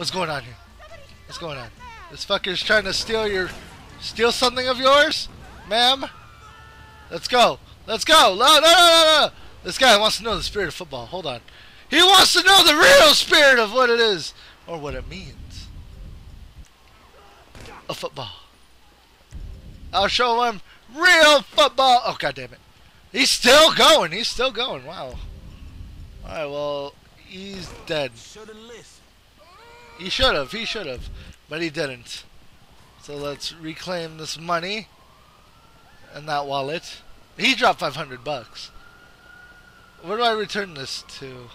What's going on here? What's going on? This fucker's trying to steal something of yours, ma'am. Let's go. Let's go. No, no, no, no, no. This guy wants to know the spirit of football. Hold on. He wants to know the real spirit of what it is or what it means. A football. I'll show him real football. Oh, God damn it. He's still going. He's still going. Wow. All right, well, he's dead. He should have. He should have. But he didn't. So let's reclaim this money and that wallet. He dropped 500 bucks. Where do I return this to?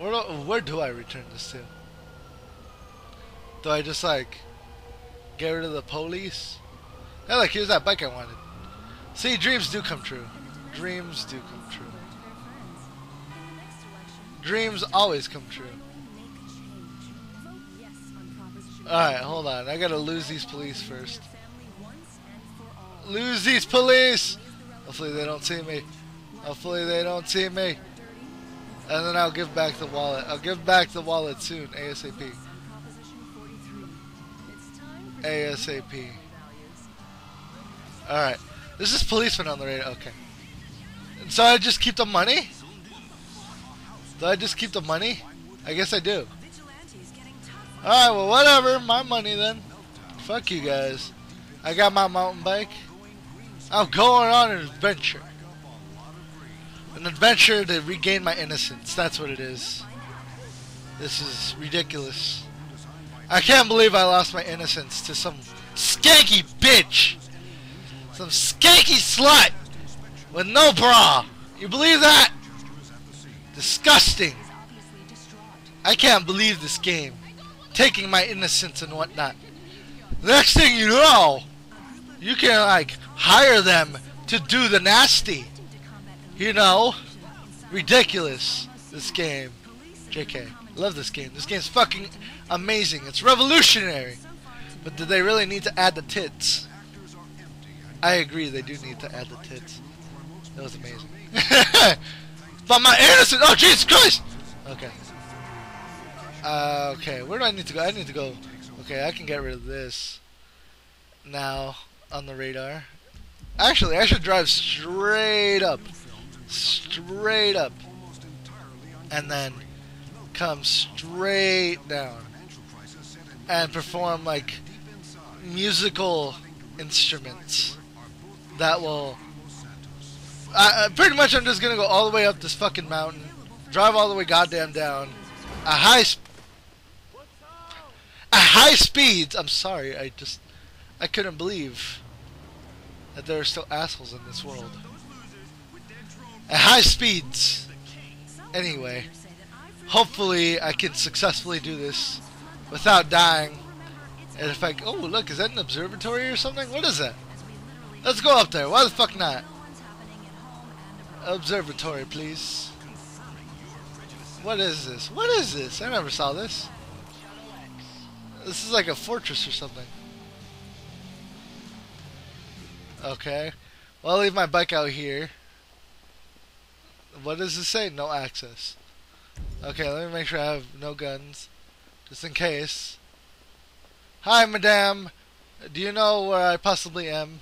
Where do I return this to? Do I just, like, get rid of the police? Hey, look, here's that bike I wanted. See, dreams do come true. Dreams do come true. Dreams always come true. Alright, hold on. I gotta lose these police first. Lose these police! Hopefully they don't see me. Hopefully they don't see me. And then I'll give back the wallet. I'll give back the wallet soon. ASAP. ASAP. Alright. This is policeman on the radar. Okay. And so I just keep the money? Do I just keep the money? I guess I do. Alright, well, whatever. My money then. Fuck you guys. I got my mountain bike. I'm going on an adventure. An adventure to regain my innocence. That's what it is. This is ridiculous. I can't believe I lost my innocence to some skanky bitch. Some skanky slut. With no bra. You believe that? Disgusting. I can't believe this game. Taking my innocence and whatnot. Next thing you know, you can, like, hire them to do the nasty. You know? Ridiculous. This game. JK. Love this game. This game's fucking amazing. It's revolutionary. But do they really need to add the tits? I agree, they do need to add the tits. That was amazing. But my innocence! Oh, Jesus Christ! Okay. Okay, where do I need to go? I need to go... Okay, I can get rid of this. Now, on the radar. Actually, I should drive straight up. Straight up. And then come straight down. And perform, like, musical instruments. That will... pretty much I'm just gonna go all the way up this fucking mountain. Drive all the way goddamn down. At high speeds. I'm sorry, I couldn't believe that there are still assholes in this world. At high speeds. Anyway, hopefully I can successfully do this without dying. And if I, oh look, is that an observatory or something? What is that? Let's go up there. Why the fuck not? Observatory, please. What is this? What is this? I never saw this. This is like a fortress or something. Okay. Well, I'll leave my bike out here. What does it say? No access. Okay, let me make sure I have no guns. Just in case. Hi, madame. Do you know where I possibly am?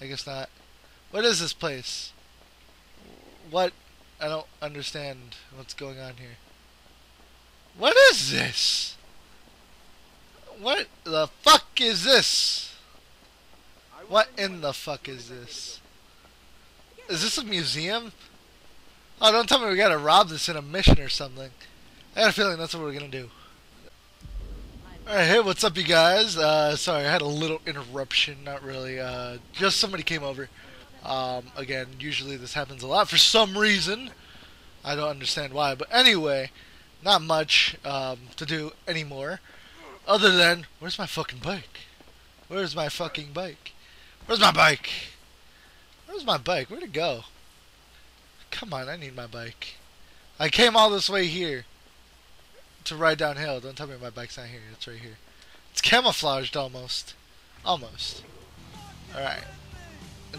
I guess not. What is this place? What? I don't understand what's going on here. What is this? What the fuck is this? What in the fuck is this? Is this a museum? Oh, don't tell me we gotta rob this in a mission or something. I got a feeling that's what we're gonna do. Alright, hey, what's up you guys? Sorry, I had a little interruption. Not really. Just somebody came over. Again, usually this happens a lot for some reason. I don't understand why, but anyway, not much to do anymore. Other than, where's my fucking bike? Where's my fucking bike? Where's my bike? Where's my bike? Where'd it go? Come on, I need my bike. I came all this way here to ride downhill. Don't tell me my bike's not here. It's right here. It's camouflaged almost. Almost. Alright.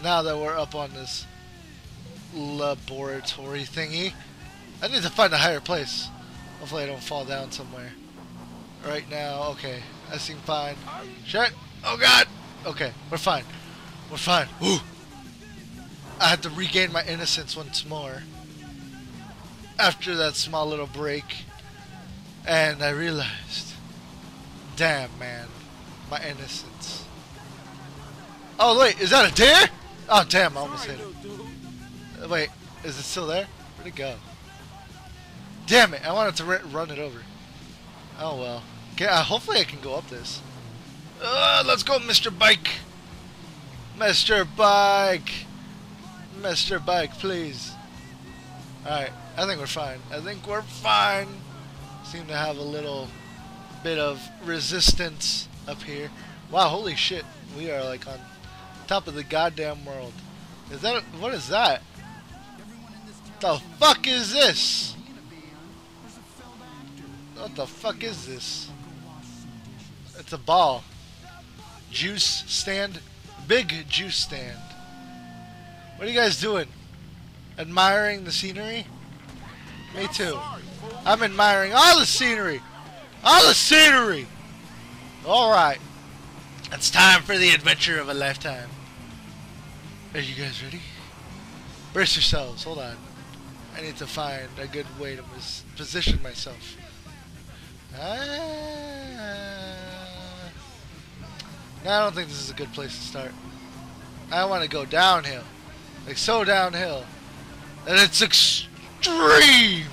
Now that we're up on this laboratory thingy, I need to find a higher place. Hopefully I don't fall down somewhere. Right now, okay. I seem fine. Shit! Oh god! Okay, we're fine. We're fine. Ooh! I have to regain my innocence once more. After that small little break. And I realized. Damn, man. My innocence. Oh, wait. Is that a deer? Oh, damn. I almost hit it. Wait. Is it still there? Where'd it go? Damn it. I wanted to run it over. Oh, well. Okay, hopefully I can go up this. Let's go, Mr. Bike. Mr. Bike. Mr. Bike, please. Alright. I think we're fine. I think we're fine. Seem to have a little bit of resistance up here. Wow, holy shit. We are like on top of the goddamn world. Is that what is that? The fuck is this? What the fuck is this? It's a ball. Juice stand. Big juice stand. What are you guys doing? Admiring the scenery? Me too. I'm admiring all the scenery. All the scenery. Alright. It's time for the adventure of a lifetime. Are you guys ready? Brace yourselves. Hold on. I need to find a good way to position myself. No, I don't think this is a good place to start. I want to go downhill. Like so downhill. And it's extreme.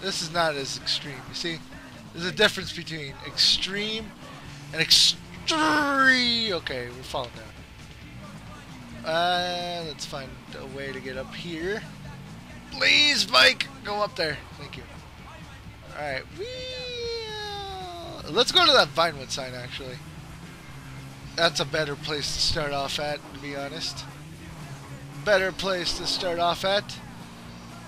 This is not as extreme. You see? There's a difference between extreme and extreme. Okay, we're falling down. Let's find a way to get up here. Please, Mike, go up there. Thank you. Alright, let's go to that Vinewood sign, actually. That's a better place to start off at, to be honest. Better place to start off at.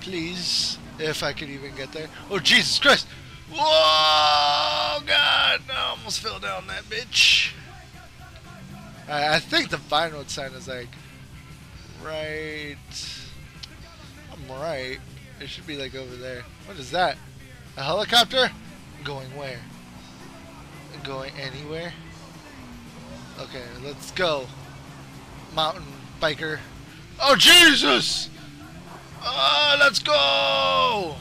Please, if I could even get there. Oh, Jesus Christ! Whoa, God! I almost fell down that bitch. I think the Vinewood sign is like right. I'm right. It should be like over there. What is that? A helicopter? Going where? Going anywhere? Okay, let's go. Mountain biker. Oh, Jesus! Oh, let's go!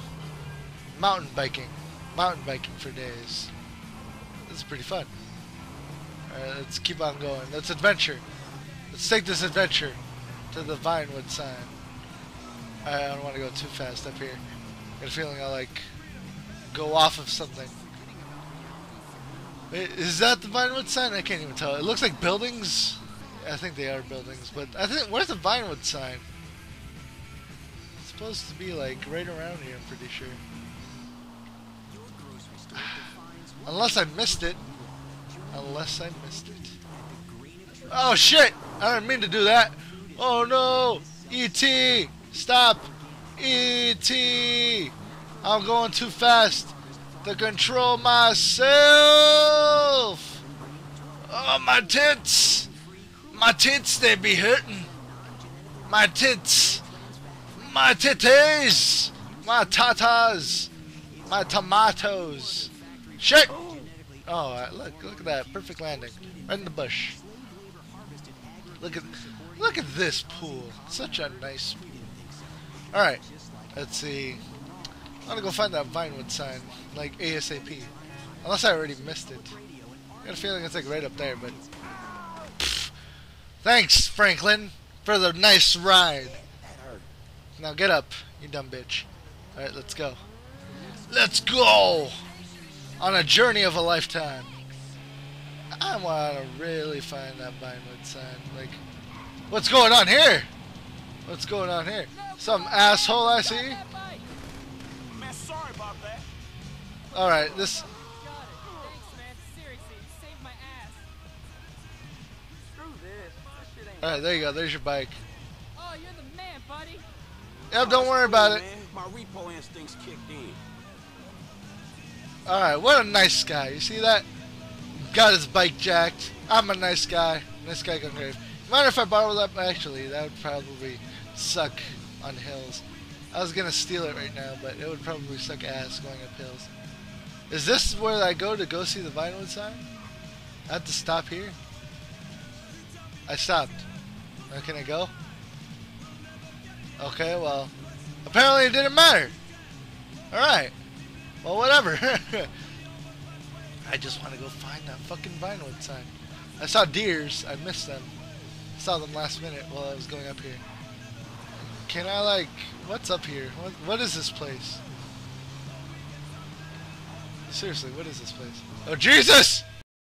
Mountain biking. Mountain biking for days. This is pretty fun. Alright, let's keep on going. Let's adventure. Let's take this adventure to the Vinewood sign. I don't want to go too fast up here. I got a feeling I'll like go off of something. Wait, is that the Vinewood sign? I can't even tell. It looks like buildings. I think they are buildings, but I think where's the Vinewood sign? It's supposed to be like right around here, I'm pretty sure. Unless I missed it. Unless I missed it. Oh shit! I didn't mean to do that. Oh no! E.T. Stop! E.T. I'm going too fast to control myself! Oh, my tits! My tits, they be hurting! My tits! My titties! My tatas! My tomatoes! Shit! Oh, look at that. Perfect landing. Right in the bush. Look at this pool. Such a nice pool. Alright. Let's see. I'm gonna go find that Vinewood sign. Like, ASAP. Unless I already missed it. I got a feeling it's like right up there, but... Pfft. Thanks, Franklin, for the nice ride. Now get up, you dumb bitch. Alright, let's go. Let's go! On a journey of a lifetime. I want to really find that Vinewood sign. Like, what's going on here? What's going on here? Some asshole I see? Man, sorry about that. Alright, this... Got it. Thanks, man. Seriously, you saved my ass. Screw this. Alright, there you go. There's your bike. Oh, you're the man, buddy. Yep, don't worry about it. My repo instincts kicked in. Alright, what a nice guy. You see that? Got his bike jacked. I'm a nice guy. Nice guy gone grave. Mind if I borrow that? Actually, that would probably suck on hills. I was gonna steal it right now, but it would probably suck ass going up hills. Is this where I go see the Vinewood sign? I have to stop here? I stopped. Now can I go? Okay, well, apparently it didn't matter. Alright. Well, whatever. I just want to go find that fucking Vinewood sign. I saw deers. I missed them. I saw them last minute while I was going up here. Can I, like, what's up here? What is this place? Seriously, what is this place? Oh, Jesus!